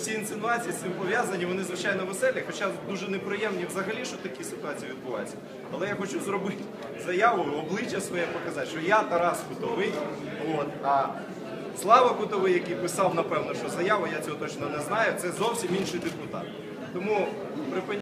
всі інсинуації з цим пов'язані, вони, звичайно, веселі, хоча дуже неприємні взагалі, що такі ситуації відбуваються. Але я хочу зробити заяву, обличчя своє показати, що я Тарас Кутовий, а Слава Кутовий, який писав, напевно, що заяву, я цього точно не знаю, це зовсім інший депутат. Тому припиняю.